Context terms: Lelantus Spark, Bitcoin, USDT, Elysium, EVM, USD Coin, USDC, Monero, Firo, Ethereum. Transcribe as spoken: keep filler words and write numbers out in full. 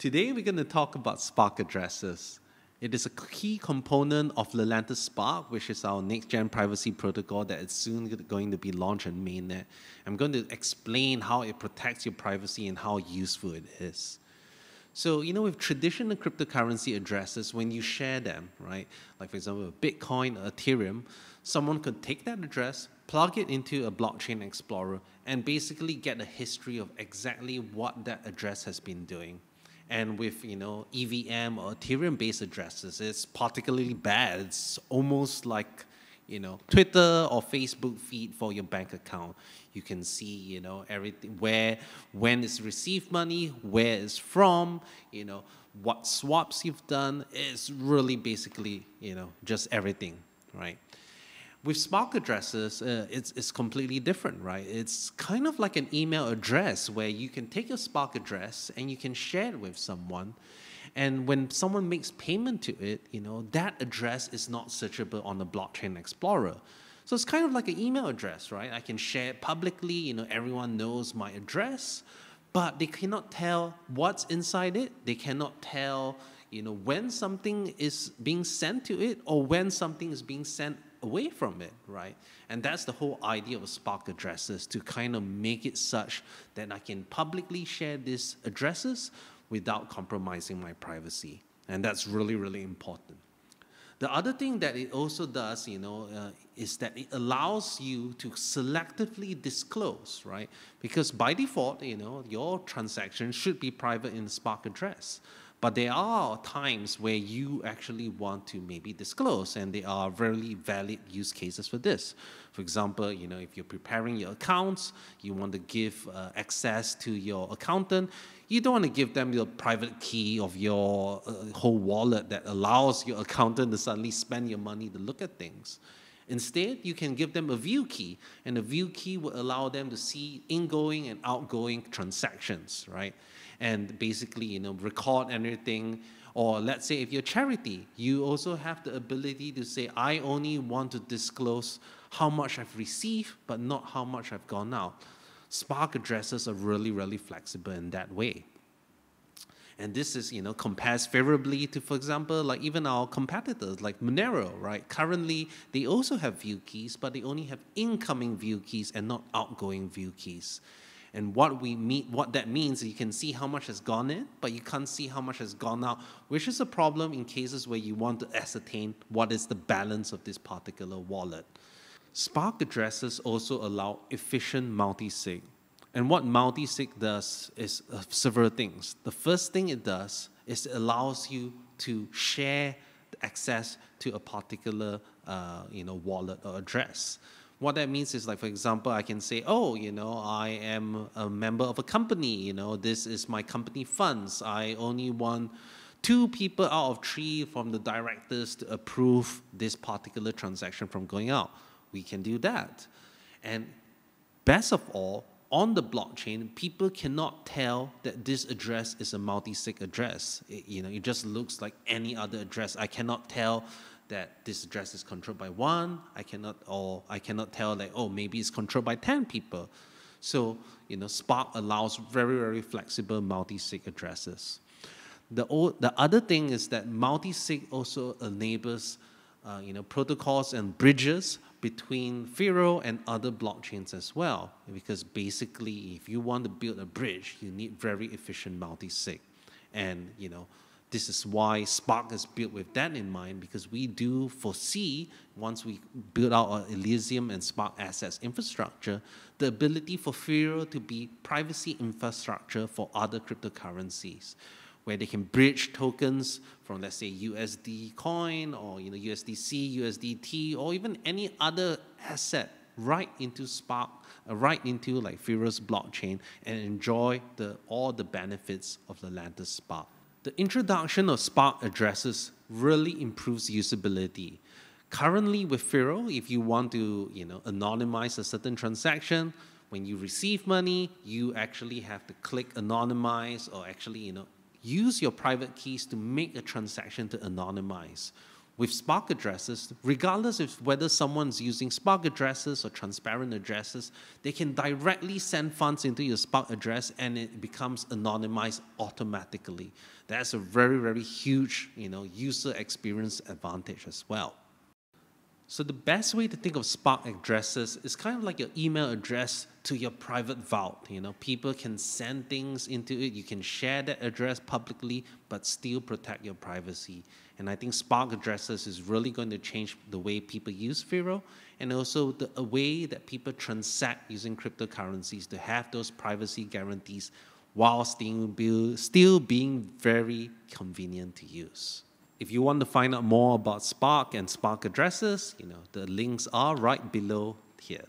Today we're going to talk about Spark addresses. It is a key component of Lelantus Spark, which is our next-gen privacy protocol that is soon going to be launched in mainnet. I'm going to explain how it protects your privacy and how useful it is. So, you know, with traditional cryptocurrency addresses, when you share them, right, like for example, Bitcoin or Ethereum, someone could take that address, plug it into a blockchain explorer, and basically get a history of exactly what that address has been doing. And with, you know, E V M or Ethereum-based addresses, it's particularly bad. It's almost like, you know, Twitter or Facebook feed for your bank account. You can see, you know, everything, where, when it's received money, where it's from, you know, what swaps you've done. It's really basically, you know, just everything, right? With Spark addresses, uh, it's, it's completely different, right? It's kind of like an email address where you can take your Spark address and you can share it with someone. And when someone makes payment to it, you know, that address is not searchable on the blockchain explorer. So it's kind of like an email address, right? I can share it publicly, you know, everyone knows my address, but they cannot tell what's inside it. They cannot tell, you know, when something is being sent to it or when something is being sent away from it, right? And that's the whole idea of Spark addresses, to kind of make it such that I can publicly share these addresses without compromising my privacy. And that's really, really important. The other thing that it also does, you know, uh, is that it allows you to selectively disclose, right? Because by default, you know, your transaction should be private in the Spark address. But there are times where you actually want to maybe disclose, and there are really valid use cases for this. For example, you know, if you're preparing your accounts, you want to give uh, access to your accountant, you don't want to give them your private key of your uh, whole wallet that allows your accountant to suddenly spend your money to look at things. Instead, you can give them a view key, and a view key will allow them to see ingoing and outgoing transactions, right? And basically, you know, record anything. Or let's say if you're a charity, you also have the ability to say, I only want to disclose how much I've received, but not how much I've gone out. Spark addresses are really, really flexible in that way. And this is, you know, compares favorably to, for example, like even our competitors like Monero, right? Currently, they also have view keys, but they only have incoming view keys and not outgoing view keys. And what we mean, what that means, you can see how much has gone in, but you can't see how much has gone out, which is a problem in cases where you want to ascertain what is the balance of this particular wallet. Spark addresses also allow efficient multi-sig. And what multi-sig does is uh, several things. The first thing it does is it allows you to share the access to a particular uh, you know, wallet or address. What that means is, like, for example, I can say, oh, you know, I am a member of a company, you know, this is my company funds. I only want two people out of three from the directors to approve this particular transaction from going out. We can do that. And best of all, on the blockchain, people cannot tell that this address is a multi-sig address. It, you know, it just looks like any other address. I cannot tell that this address is controlled by one. I cannot, or I cannot tell that, oh, maybe it's controlled by ten people. So, you know, Spark allows very, very flexible multi-sig addresses. The, old, the other thing is that multi-sig also enables, uh, you know, protocols and bridges between Firo and other blockchains as well. Because basically, if you want to build a bridge, you need very efficient multi-sig. And, you know, this is why Spark is built with that in mind, because we do foresee, once we build out our Elysium and Spark assets infrastructure, the ability for Firo to be privacy infrastructure for other cryptocurrencies, where they can bridge tokens from, let's say, U S D Coin or, you know, U S D C, U S D T, or even any other asset right into Spark, uh, right into like Firo's blockchain, and enjoy the, all the benefits of Lelantus Spark. The introduction of Spark addresses really improves usability. Currently with Firo, if you want to, you know, anonymize a certain transaction, when you receive money, you actually have to click anonymize, or actually, you know, use your private keys to make a transaction to anonymize. with Spark addresses, regardless of whether someone's using Spark addresses or transparent addresses, they can directly send funds into your Spark address and it becomes anonymized automatically. That's a very, very huge, you know, user experience advantage as well. So the best way to think of Spark addresses is kind of like your email address to your private vault. You know, people can send things into it. You can share that address publicly, but still protect your privacy. And I think Spark addresses is really going to change the way people use Firo and also the a way that people transact using cryptocurrencies to have those privacy guarantees while still, still being very convenient to use. If you want to find out more about Spark and Spark addresses, you know, the links are right below here.